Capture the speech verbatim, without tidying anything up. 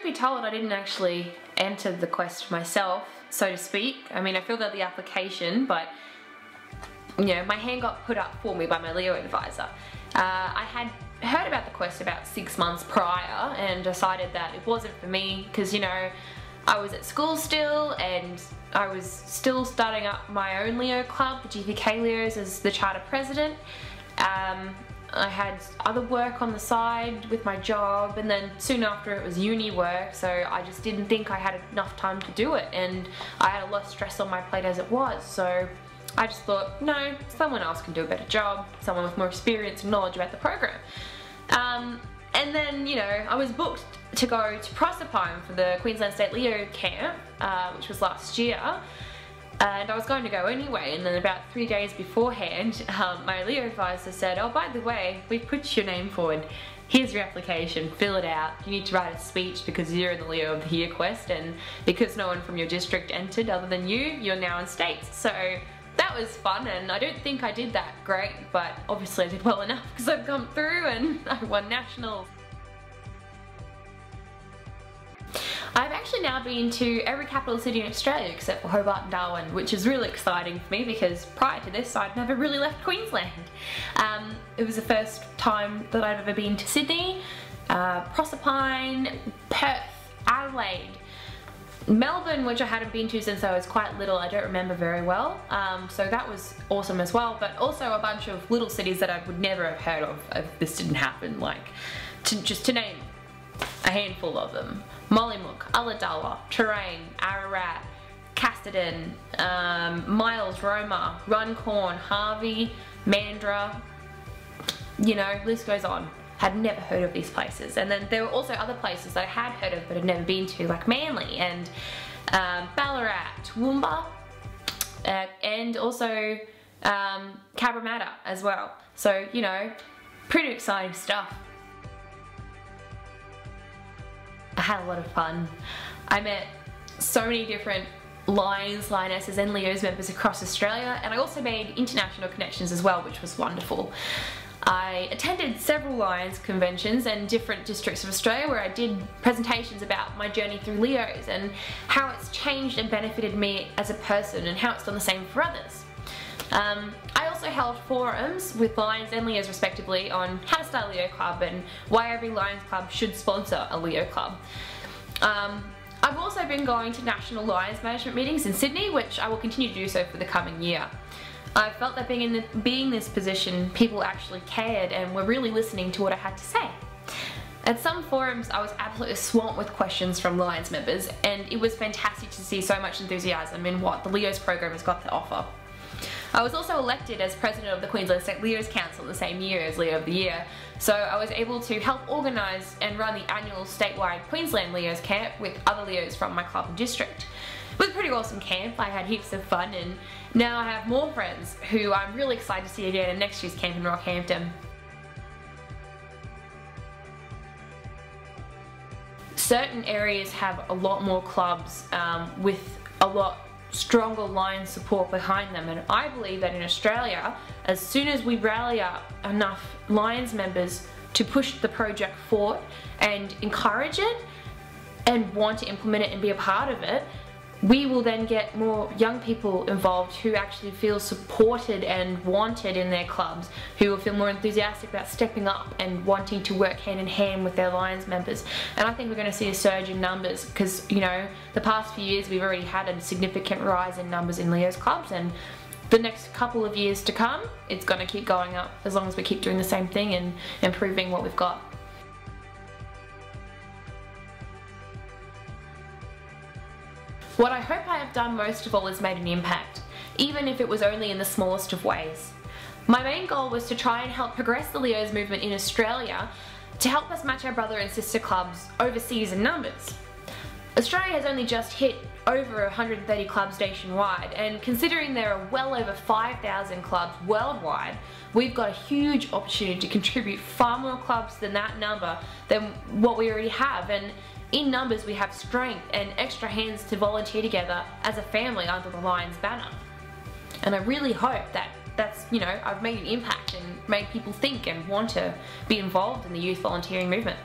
truth be told, I didn't actually enter the quest myself, so to speak. I mean, I filled out the application, but you know, my hand got put up for me by my Leo advisor. Uh, I had heard about the quest about six months prior and decided that it wasn't for me because, you know, I was at school still and I was still starting up my own Leo club, the G P K Leos, as the charter president. Um, I had other work on the side with my job, and then soon after it was uni work, so I just didn't think I had enough time to do it, and I had a lot of stress on my plate as it was. So I just thought, no, someone else can do a better job, someone with more experience and knowledge about the program. Um, and then, you know, I was booked to go to Proserpine for the Queensland State Leo camp, uh, which was last year. And I was going to go anyway, and then about three days beforehand, um, my Leo advisor said, oh, by the way, we've put your name forward. Here's your application, fill it out. You need to write a speech because you're in the Leo of the Year quest, and because no one from your district entered other than you, you're now in states. So that was fun, and I don't think I did that great, but obviously I did well enough because I've come through and I won nationals. I've actually now been to every capital city in Australia except for Hobart and Darwin, which is really exciting for me because prior to this I'd never really left Queensland. Um, it was the first time that I've ever been to Sydney, uh, Proserpine, Perth, Adelaide, Melbourne, which I hadn't been to since I was quite little. I don't remember very well, um, so that was awesome as well, but also a bunch of little cities that I would never have heard of if this didn't happen, like to, just to name a handful of them. Mollimook, Ulladulla, Terrain, Ararat, Castleden, um, Miles, Roma, Runcorn, Harvey, Mandurah, you know, list goes on. Had never heard of these places. And then there were also other places that I had heard of but had never been to, like Manly and um, Ballarat, Toowoomba, uh, and also um, Cabramatta as well. So, you know, pretty exciting stuff. I had a lot of fun. I met so many different Lions, Lionesses and Leos members across Australia, and I also made international connections as well, which was wonderful. I attended several Lions conventions and different districts of Australia where I did presentations about my journey through Leos and how it's changed and benefited me as a person and how it's done the same for others. Um, I also held forums with Lions and Leos respectively on how to start a Leo club and why every Lions club should sponsor a Leo club. Um, I've also been going to national Lions management meetings in Sydney, which I will continue to do so for the coming year. I felt that being in the, being this position, people actually cared and were really listening to what I had to say. At some forums I was absolutely swamped with questions from Lions members, and it was fantastic to see so much enthusiasm in what the Leos program has got to offer. I was also elected as President of the Queensland State Leo's Council the same year as Leo of the Year, so I was able to help organise and run the annual statewide Queensland Leo's camp with other Leos from my club and district. It was a pretty awesome camp, I had heaps of fun, and now I have more friends who I'm really excited to see again in next year's camp in Rockhampton. Certain areas have a lot more clubs um, with a lot stronger Lion support behind them, and I believe that in Australia, as soon as we rally up enough Lions members to push the project forward and encourage it and want to implement it and be a part of it, we will then get more young people involved who actually feel supported and wanted in their clubs, who will feel more enthusiastic about stepping up and wanting to work hand in hand with their Lions members. And I think we're going to see a surge in numbers because, you know, the past few years we've already had a significant rise in numbers in Leo's clubs, and the next couple of years to come, it's going to keep going up as long as we keep doing the same thing and improving what we've got. What I hope I have done most of all is made an impact, even if it was only in the smallest of ways. My main goal was to try and help progress the Leo's movement in Australia to help us match our brother and sister clubs overseas in numbers. Australia has only just hit over one hundred thirty clubs nationwide, and considering there are well over five thousand clubs worldwide, we've got a huge opportunity to contribute far more clubs than that number than what we already have. And in numbers we have strength and extra hands to volunteer together as a family under the Lions banner. And I really hope that that's, you know, I've made an impact and made people think and want to be involved in the youth volunteering movement.